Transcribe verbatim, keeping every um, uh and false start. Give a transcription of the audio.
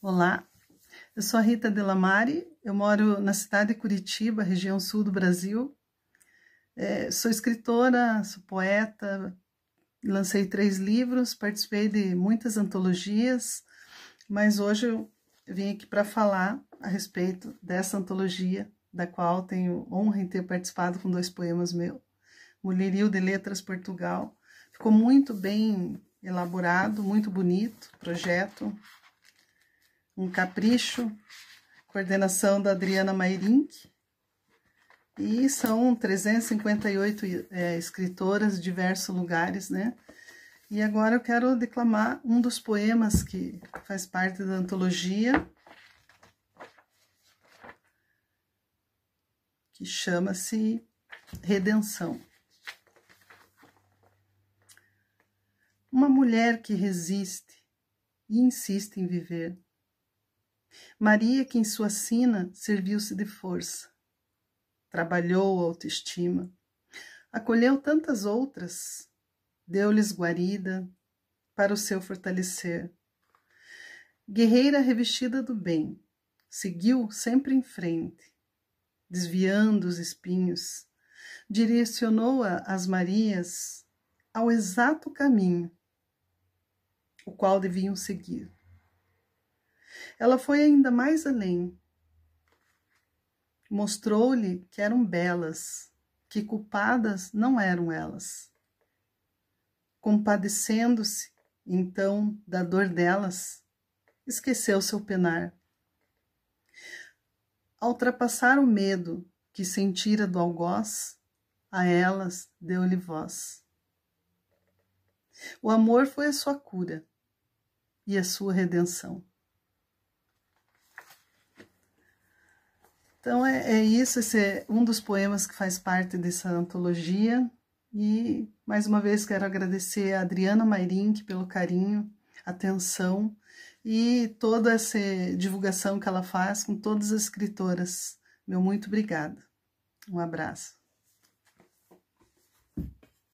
Olá, eu sou a Rita Delamari, eu moro na cidade de Curitiba, região sul do Brasil. É, sou escritora, sou poeta, lancei três livros, participei de muitas antologias, mas hoje eu vim aqui para falar a respeito dessa antologia, da qual tenho honra em ter participado com dois poemas meus. Mulherio das Letras Portugal. Ficou muito bem elaborado, muito bonito projeto. Um Capricho, coordenação da Adriana Mairink, e são trezentas e cinquenta e oito é, escritoras de diversos lugares, né? E agora eu quero declamar um dos poemas que faz parte da antologia, que chama-se Redenção. Uma mulher que resiste e insiste em viver, Maria, que em sua sina serviu-se de força, trabalhou a autoestima, acolheu tantas outras, deu-lhes guarida para o seu fortalecer. Guerreira revestida do bem, seguiu sempre em frente, desviando os espinhos, direcionou-a as Marias ao exato caminho, o qual deviam seguir. Ela foi ainda mais além. Mostrou-lhe que eram belas, que culpadas não eram elas. Compadecendo-se, então, da dor delas, esqueceu seu penar. Ao ultrapassar o medo que sentira do algoz, a elas deu-lhe voz. O amor foi a sua cura e a sua redenção. Então é, é isso, esse é um dos poemas que faz parte dessa antologia, e mais uma vez quero agradecer a Adriana Mairink pelo carinho, atenção e toda essa divulgação que ela faz com todas as escritoras. Meu muito obrigada, um abraço.